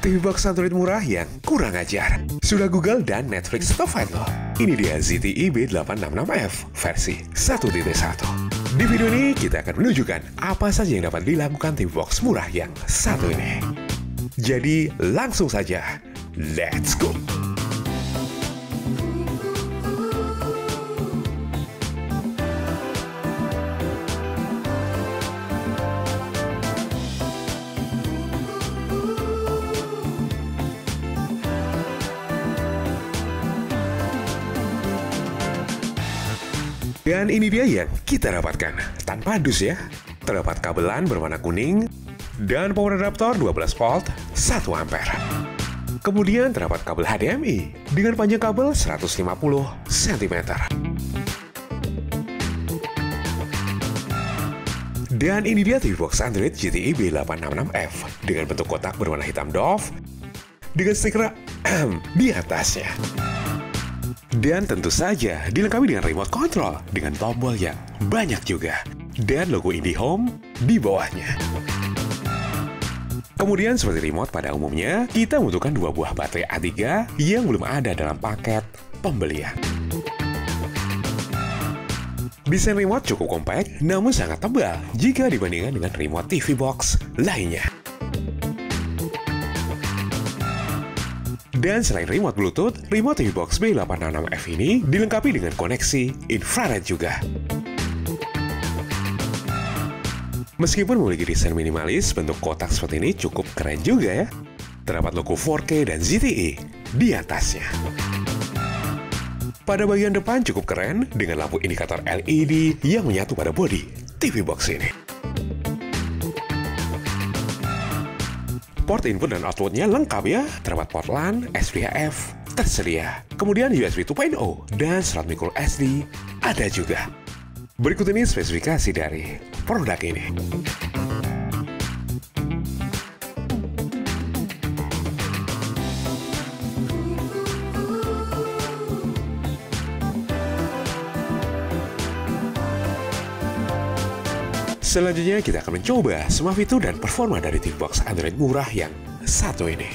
TV box Android murah yang kurang ajar. Sudah Google dan Netflix terfile loh. Ini dia ZTE B866F versi 1.1. Di video ini kita akan menunjukkan apa saja yang dapat dilakukan TV box murah yang satu ini. Jadi langsung saja, let's go! Dan ini dia yang kita dapatkan, tanpa dus ya. Terdapat kabelan berwarna kuning, dan power adaptor 12 volt 1 ampere. Kemudian terdapat kabel HDMI, dengan panjang kabel 150 cm. Dan ini dia TV box Android ZTE B866F, dengan bentuk kotak berwarna hitam doff, dengan stiker di atasnya. Dan tentu saja dilengkapi dengan remote control dengan tombol yang banyak juga dan logo IndiHome di bawahnya. Kemudian seperti remote pada umumnya, kita membutuhkan 2 buah baterai A3 yang belum ada dalam paket pembelian. Desain remote cukup kompak namun sangat tebal jika dibandingkan dengan remote TV box lainnya. Dan selain remote Bluetooth, remote TV box B866F ini dilengkapi dengan koneksi infrared juga. Meskipun memiliki desain minimalis, bentuk kotak seperti ini cukup keren juga ya. Terdapat logo 4K dan ZTE di atasnya. Pada bagian depan cukup keren dengan lampu indikator LED yang menyatu pada bodi TV box ini. Port input dan outputnya lengkap ya, terdapat port LAN, SVHF tersedia, kemudian USB 2.0 dan slot micro SD ada juga. Berikut ini spesifikasi dari produk ini. Selanjutnya kita akan mencoba semua fitur dan performa dari TV box Android murah yang satu ini.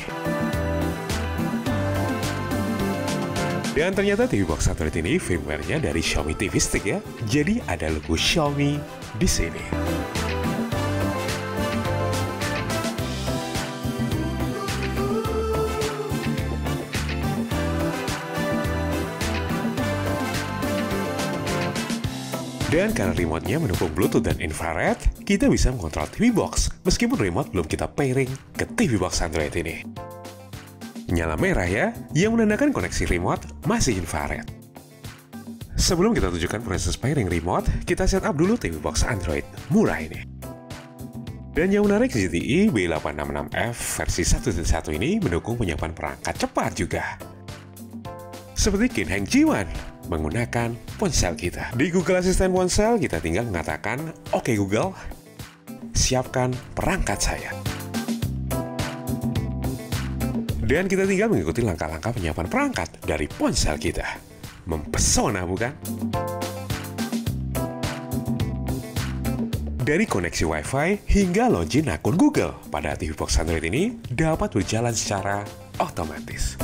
Dan ternyata TV box Android ini firmware-nya dari Xiaomi TV Stick ya. Jadi ada logo Xiaomi di sini. Dan karena remote-nya mendukung Bluetooth dan infrared, kita bisa mengontrol TV box meskipun remote belum kita pairing ke TV box Android ini. Nyala merah ya, yang menandakan koneksi remote masih infrared. Sebelum kita tunjukkan proses pairing remote, kita setup dulu TV box Android murah ini. Dan yang menarik, ZTE B866F versi 1.1 ini mendukung penyiapan perangkat cepat juga. Seperti Kin Hang G1. Menggunakan ponsel kita. Di Google Assistant ponsel, kita tinggal mengatakan, "Oke Google, siapkan perangkat saya." Dan kita tinggal mengikuti langkah-langkah penyiapan perangkat dari ponsel kita. Mempesona, bukan? Dari koneksi Wi-Fi hingga login akun Google pada TV box Android ini dapat berjalan secara otomatis.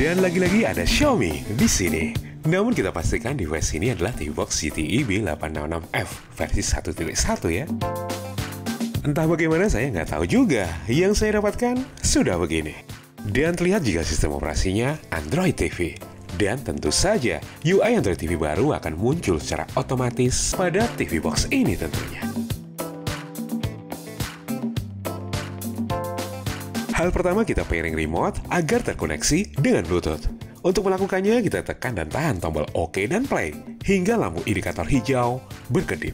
Dan lagi-lagi ada Xiaomi di sini. Namun kita pastikan device ini adalah TV box ZTE B866F versi 1.1 ya. Entah bagaimana saya nggak tahu juga. Yang saya dapatkan sudah begini. Dan terlihat jika sistem operasinya Android TV. Dan tentu saja UI Android TV baru akan muncul secara otomatis pada TV box ini tentunya. Hal pertama, kita pairing remote agar terkoneksi dengan Bluetooth. Untuk melakukannya, kita tekan dan tahan tombol OK dan play, hingga lampu indikator hijau berkedip.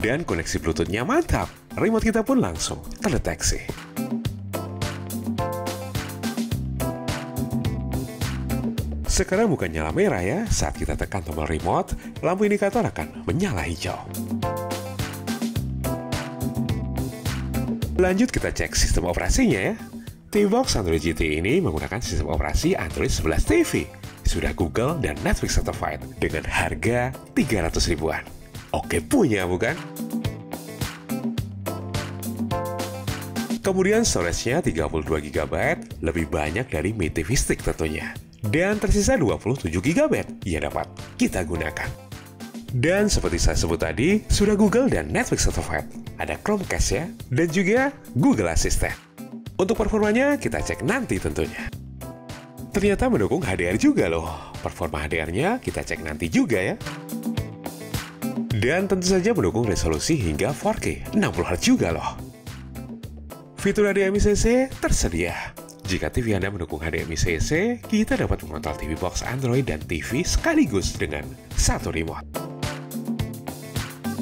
Dan koneksi Bluetooth-nya mantap, remote kita pun langsung terdeteksi. Sekarang bukan nyala merah ya, saat kita tekan tombol remote, lampu indikator akan menyala hijau. Lanjut kita cek sistem operasinya ya. T-Box Android GT ini menggunakan sistem operasi Android 11 TV. Sudah Google dan Netflix certified dengan harga 300 ribuan. Oke punya, bukan? Kemudian storage-nya 32 GB, lebih banyak dari Mi TV Stick tentunya. Dan tersisa 27 GB yang dapat kita gunakan. Dan seperti saya sebut tadi, sudah Google dan Netflix certified. Ada Chromecast ya, dan juga Google Assistant. Untuk performanya, kita cek nanti tentunya. Ternyata mendukung HDR juga loh. Performa HDR-nya kita cek nanti juga ya. Dan tentu saja mendukung resolusi hingga 4K 60Hz juga loh. Fitur HDMI CEC tersedia. Jika TV Anda mendukung HDMI CEC, kita dapat mengontrol TV box Android dan TV sekaligus dengan satu remote.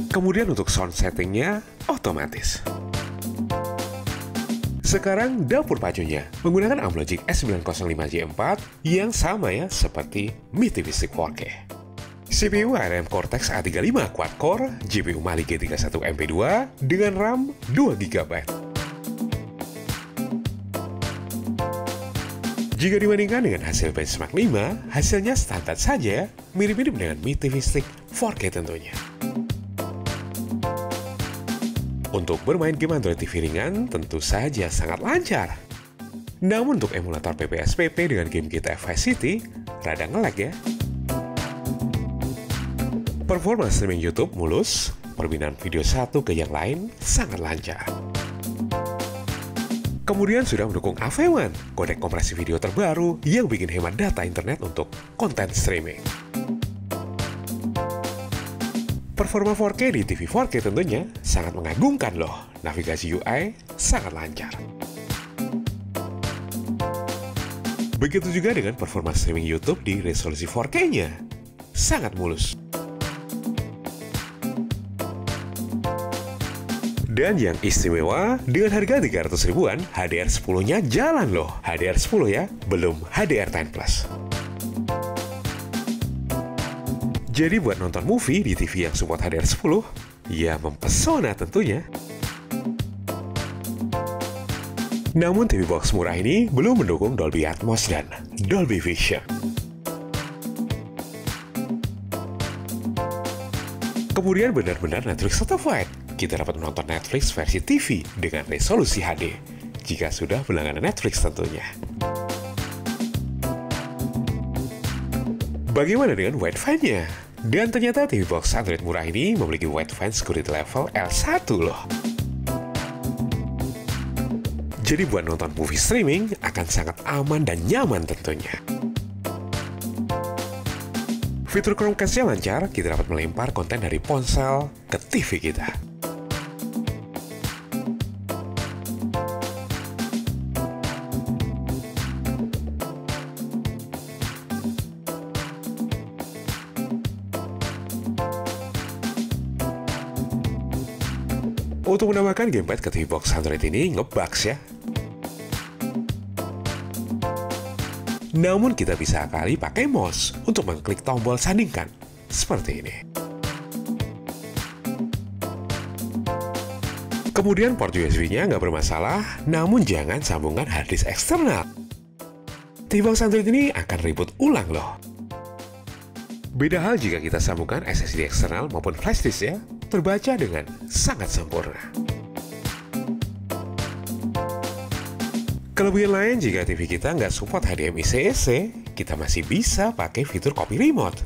Kemudian untuk sound setting-nya otomatis. Sekarang dapur pacunya menggunakan Amlogic S905J4 yang sama ya seperti Mi TV Stick 4K. CPU ARM Cortex A35 quad-core, GPU Mali-G31 MP2 dengan RAM 2 GB. Jika dibandingkan dengan hasil benchmark 5, hasilnya standar saja, mirip-mirip dengan Mi TV Stick 4K tentunya. Untuk bermain game Android TV ringan, tentu saja sangat lancar. Namun untuk emulator PPSSPP dengan game GTA Vice City, rada ngelag ya. Performa streaming YouTube mulus, perbincangan video satu ke yang lain sangat lancar. Kemudian sudah mendukung AV1, kodek kompresi video terbaru yang bikin hemat data internet untuk konten streaming. Performa 4K di TV 4K tentunya sangat mengagumkan loh. Navigasi UI sangat lancar. Begitu juga dengan performa streaming YouTube di resolusi 4K-nya. Sangat mulus. Dan yang istimewa, dengan harga 300 ribuan, HDR 10-nya jalan loh. HDR 10 ya, belum HDR 10+. Jadi buat nonton movie di TV yang support HDR 10, ya mempesona tentunya. Namun TV box murah ini belum mendukung Dolby Atmos dan Dolby Vision. Kemudian benar-benar Netflix certified. Kita dapat menonton Netflix versi TV dengan resolusi HD, jika sudah berlangganan Netflix tentunya. Bagaimana dengan Widevine-nya? Dan ternyata TV box Android murah ini memiliki Widevine security level L1 loh. Jadi buat nonton movie streaming akan sangat aman dan nyaman tentunya. Fitur Chromecast-nya lancar, kita dapat melempar konten dari ponsel ke TV kita. Untuk menambahkan gamepad ke TV box Android ini ngebaks ya. Namun kita bisa kali pakai mouse untuk mengklik tombol sandingkan seperti ini. Kemudian port USB-nya nggak bermasalah, namun jangan sambungkan harddisk eksternal. TV box Android ini akan ribut ulang loh. Beda hal jika kita sambungkan SSD eksternal maupun flash disk ya. Terbaca dengan sangat sempurna. Kelebihan lain, jika TV kita nggak support HDMI CEC, kita masih bisa pakai fitur copy remote.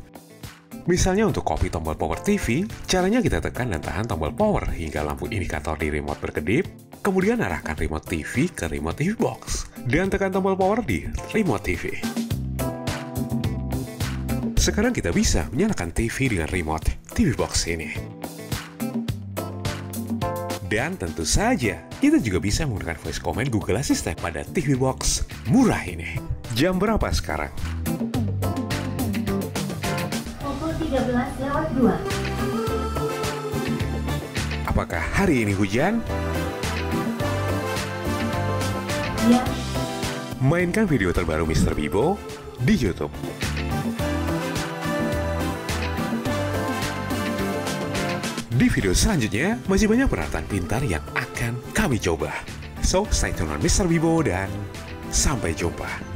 Misalnya untuk copy tombol power TV, caranya kita tekan dan tahan tombol power hingga lampu indikator di remote berkedip, kemudian arahkan remote TV ke remote TV box, dan tekan tombol power di remote TV. Sekarang kita bisa menyalakan TV dengan remote TV box ini. Dan tentu saja, kita juga bisa menggunakan voice command Google Assistant pada TV Box murah ini. Jam berapa sekarang? Pukul 13:02. Apakah hari ini hujan? Ya. Mainkan video terbaru Mr. Bibbo di YouTube. Di video selanjutnya, masih banyak peralatan pintar yang akan kami coba. So, stay tune on Mr. Bibbo dan sampai jumpa.